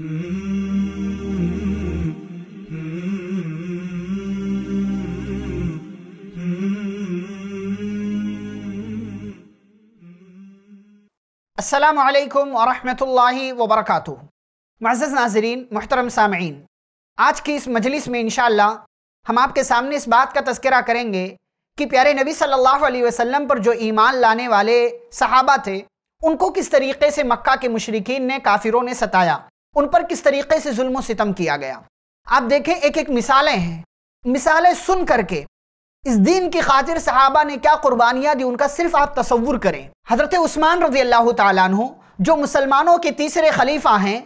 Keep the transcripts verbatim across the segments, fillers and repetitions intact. अस्सलामु अलैकुम वरहमतुल्लाहि वबरकातुहु। मुअज़्ज़ज़ नाज़रीन, मुहतरम सामईन, आज की इस मजलिस में इंशाअल्लाह हम आपके सामने इस बात का तज़किरा करेंगे कि प्यारे नबी सल्लल्लाहु अलैहि वसल्लम पर जो ईमान लाने वाले सहाबा थे उनको किस तरीक़े से मक्का के मुशरिकीन ने, काफिरों ने सताया, उन पर किस तरीक़े से जुल्म व सितम किया गया। आप देखें, एक एक मिसालें हैं, मिसालें सुन करके इस दीन की खातिर सहाबा ने क्या कुर्बानियाँ दी, उनका सिर्फ आप तसव्वुर करें। हज़रत उस्मान रज़ी अल्लाह तआला अन्हु जो मुसलमानों के तीसरे खलीफा हैं,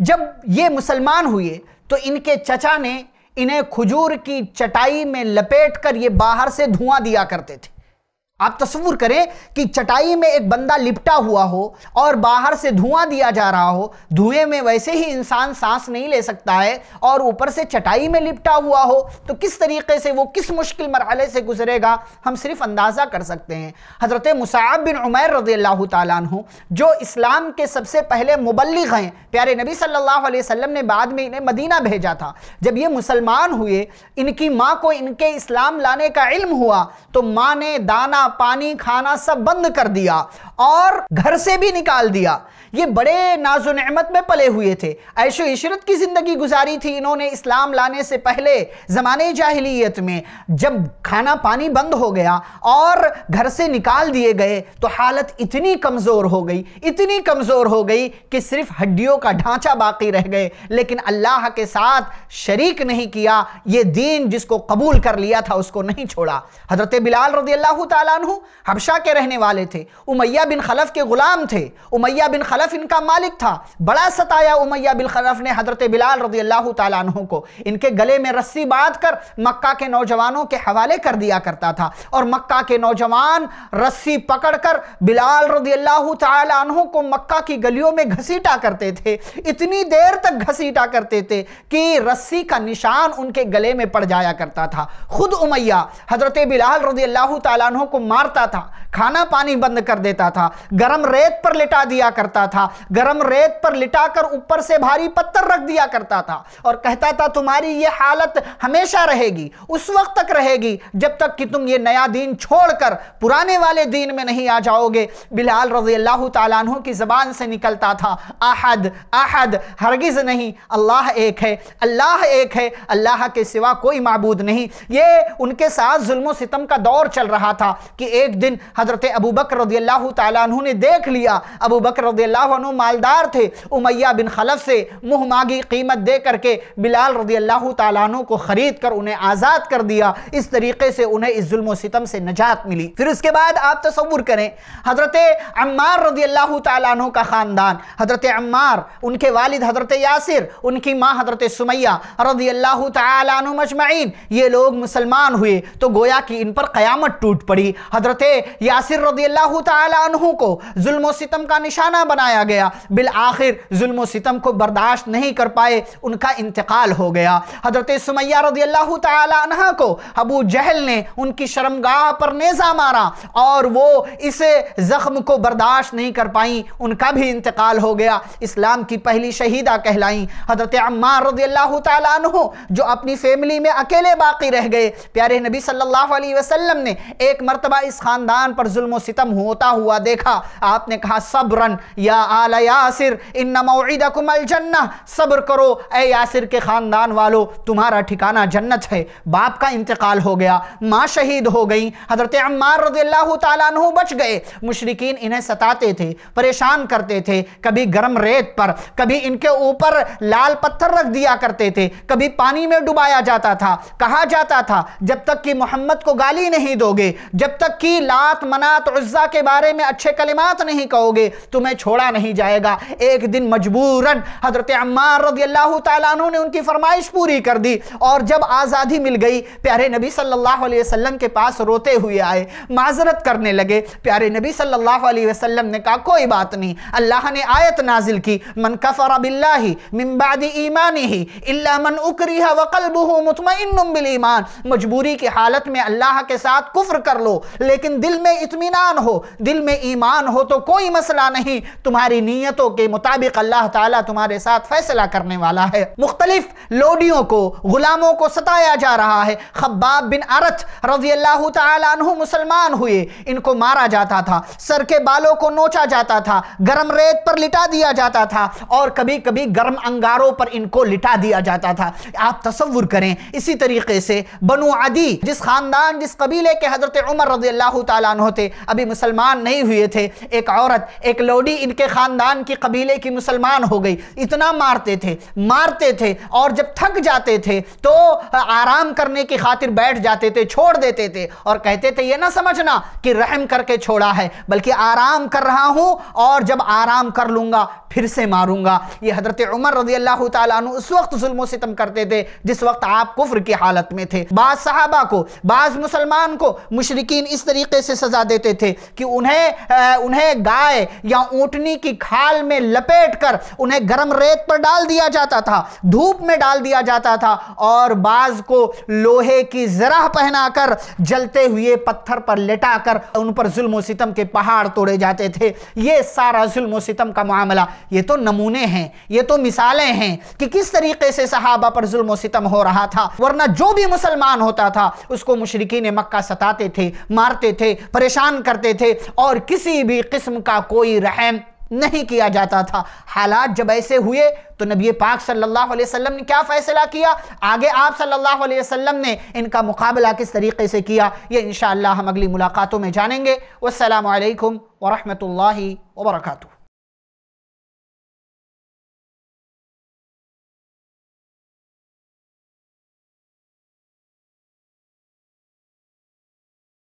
जब ये मुसलमान हुए तो इनके चचा ने इन्हें खजूर की चटाई में लपेट कर ये बाहर से धुआं दिया करते थे। आप तस्वुर करें कि चटाई में एक बंदा लिपटा हुआ हो और बाहर से धुआं दिया जा रहा हो, धुएं में वैसे ही इंसान सांस नहीं ले सकता है, और ऊपर से चटाई में लिपटा हुआ हो तो किस तरीके से वो किस मुश्किल मरहले से गुजरेगा हम सिर्फ अंदाज़ा कर सकते हैं। हज़रत मुसअब बिन उमैर रज़ियल्लाहु तआला अन्हु जो इस्लाम के सबसे पहले मुबल्लिग हैं, प्यारे नबी सल्लल्लाहु अलैहि वसल्लम ने बाद में इन्हें मदीना भेजा था। जब ये मुसलमान हुए, इनकी माँ को इनके इस्लाम लाने का इल्म हुआ तो माँ ने दाना, पानी, खाना सब बंद कर दिया और घर से भी निकाल दिया। ये बड़े नाज़ो नेमत में पले हुए थे, ऐशो इशरत की ज़िंदगी गुजारी थी इन्होंने इस्लाम लाने से पहले ज़माने जाहिलियत में। जब खाना पानी बंद हो गया और घर से निकाल दिए गए तो हालत इतनी कमज़ोर हो गई, इतनी कमज़ोर हो गई कि सिर्फ हड्डियों का ढांचा बाकी रह गए, लेकिन अल्लाह के साथ शरीक नहीं किया। ये दीन जिसको कबूल कर लिया था उसको नहीं छोड़ा। हज़रत बिलाल रज़ियल्लाहु तआला अन्हु हबशा के रहने वाले थे, उमैया बिन खलफ के गुलाम थे, उमैया बिन खलफ इनका मालिक था। बड़ा सताया उमैया बिन खलफ ने हजरत बिलाल रज़ियल्लाहु तआला अन्हु को, इनके गले में रस्सी बांध कर मक्का के नौजवानों के हवाले कर दिया करता था, और मक्का के नौजवान रस्सी पकड़कर बिलाल रज़ियल्लाहु तआला अन्हु को मक्का की गलियों में घसीटा करते थे। इतनी देर तक घसीटा करते थे कि रस्सी का निशान उनके गले में पड़ जाया करता था। खुद उमैया हजरत बिलाल रज़ियल्लाहु तआला अन्हु को मारता था, खाना पानी बंद कर देता था, गरम रेत पर लिटा दिया करता था, गरम रेत पर लिटाकर ऊपर से भारी पत्थर रख दिया करता था और कहता था तुम्हारी ये हालत हमेशा रहेगी, उस वक्त तक रहेगी जब तक कि तुम ये नया दीन छोड़कर पुराने वाले दीन में नहीं आ जाओगे। बिलाल रज़ियल्लाहु तआला अन्हु की ज़बान से निकलता था अहद अहद, हरगिज़ नहीं, अल्लाह एक है, अल्लाह एक है, अल्लाह के सिवा कोई माबूद नहीं। ये उनके साथ जुल्म व सितम का दौर चल रहा था कि एक दिन हज़रत अबू बकर रज़ियल्लाहु तआला अन्हु ने देख लिया, अबू बकर रज़ियल्लाहु अन्हु मालदार थे, उमैया बिन खलफ से मुँह मांगी कीमत दे करके बिलाल रज़ियल्लाहु तआला अन्हु को ख़रीद कर उन्हें आज़ाद कर दिया। इस तरीके से उन्हें इस जुल्म व सितम से नजात मिली। फिर उसके बाद आप तसव्वुर करें हज़रत अम्मार रज़ियल्लाहु तआला अन्हु का ख़ानदान, हज़रत अम्मार, उनके वालिद हज़रत यासिर, उनकी माँ हज़रत सुमैया रज़ियल्लाहु तआला अन्हु मजमईन, ये लोग मुसलमान हुए तो गोया कि इन पर क़यामत टूट पड़ी। हज़रत यासिर रज़ियल्लाहु तआला अन्हु को जुल्म व सितम का निशाना बनाया गया, बिल आखिर जुल्म व सितम को बर्दाश्त नहीं कर पाए, उनका इंतकाल हो गया। हज़रत सुमैया रज़ियल्लाहु तआला अन्हा को अबू जहल ने उनकी शर्मगाह पर नेज़ा मारा और वो इस ज़ख्म को बर्दाश्त नहीं कर पाई, उनका भी इंतकाल हो गया। इस्लाम की पहली शहीदा कहलाईं हज़रत अम्मार रज़ियल्लाहु तआला अन्हु जो अपनी फैमिली में अकेले बाकी रह गए। प्यारे नबी सल्लल्लाहु अलैहि वसल्लम ने एक मरतबा इस खानदान पर जुल्म सितम होता हुआ देखा, आपने कहा सब्रन या आल यासिर इन्ना मौइदकुमल जन्नह, सब्र करो ए यासिर के खानदान वालों, तुम्हारा ठिकाना जन्नत है। बाप का इंतकाल हो गया, माँ शहीद हो गई, हज़रत अम्मार रज़ियल्लाहु तआला अन्हु बच गए। मुशरिकीन इन्हें सताते थे, परेशान करते थे, कभी गर्म रेत पर, कभी इनके ऊपर लाल पत्थर रख दिया करते थे, कभी पानी में डुबाया जाता था। कहा जाता था जब तक कि मोहम्मद को गाली नहीं दोगे, जब तक कि लात मनात उज्जा के बारे में अच्छे कलिमात नहीं कहोगे तुम्हें छोड़ा नहीं जाएगा। एक दिन मजबूरन हज़रत अम्मार रज़ियल्लाहु तआला अन्हु ने उनकी फरमाइश पूरी कर दी, और जब आज़ादी मिल गई प्यारे नबी सल्लल्लाहु अलैहि वसल्लम के पास रोते हुए आए, माजरत करने लगे। प्यारे नबी सल्लल्लाहु अलैहि वसल्लम ने कहा कोई बात नहीं, अल्लाह ने आयत नाजिल की मन कफर बिल्लाहि मिन बाद ईमानिहि इल्ला मन उकरिहा व कल्बुहु मुतमइन्नुम बिल ईमान, मजबूरी की हालत में अल्लाह के साथ कुफ्र कर लो, लेकिन दिल में इत्मीनान हो, दिल में ईमान हो तो कोई मसला नहीं। तुम्हारी नीयतों के मुताबिक अल्लाह ताला तुम्हारे साथ फैसला करने वाला है। मुख्तलिफ लोडियों को, गुलामों को सताया जा रहा है। खब्बाब बिन अरत रज़ियल्लाहु ताला अन्हु मुसलमान हुए, इनको मारा जाता था, सर के बालों को नोचा जाता था, गर्म रेत पर लिटा दिया जाता था और कभी कभी गर्म अंगारों पर इनको लिटा दिया जाता था। आप तसव्वुर करें। इसी तरीके से बनु अदी, जिस खानदान, जिस कबीले के हजरत उमर रज़ियल्लाहु ताला अन्हु थे, अभी मुसलमान नहीं हुए थे, एक औरत, एक लोडी इनके खानदान की, कबीले की मुसलमान हो गई। इतना मारते थे, मारते थे और जब थक जाते थे तो आराम करने की खातिर बैठ जाते थे, छोड़ देते थे और कहते थे, ये ना समझना कि रहम करके छोड़ा है, बल्कि आराम कर रहा हूं और जब आराम कर लूंगा फिर से मारूंगा। ये हजरत उमर रज़ियल्लाहु ताला अन्हु उस वक्त जुल्म सितम करते थे जिस वक्त आप कुफ्र की हालत में थे। बाज सहाबा को, बाज मुसलमान को मुशरिकीन इस तरीके से सजा देते थे कि उन्हें उन्हें गाय या ऊँटनी की खाल में लपेट कर उन्हें गर्म रेत पर डाल दिया जाता था, धूप में डाल दिया जाता था और बाज को लोहे की जराह पहनाकर जलते हुए पत्थर पर लेटाकर उन पर जुल्म सितम के पहाड़ तोड़े जाते थे। ये सारा जुल्म सितम का मामला, ये तो नमूने हैं, ये तो मिसालें हैं कि किस तरीके से सहाबा पर जुल्म सितम हो रहा था। वरना जो भी मुसलमान होता था उसको मुशरिकीन मक्का सताते थे, मारते थे, परेशान करते थे और किसी भी किस्म का कोई रहम नहीं किया जाता था। हालात जब ऐसे हुए तो नबी पाक सल्लल्लाहु अलैहि वसल्लम ने क्या फ़ैसला किया, आगे आप सल्लल्लाहु अलैहि वसल्लम ने इनका मुकाबला किस तरीके से किया, ये इंशाअल्लाह हम अगली मुलाकातों में जानेंगे। वस्सलामु अलैकुम वरहमतुल्लाहि वबरकातुहू।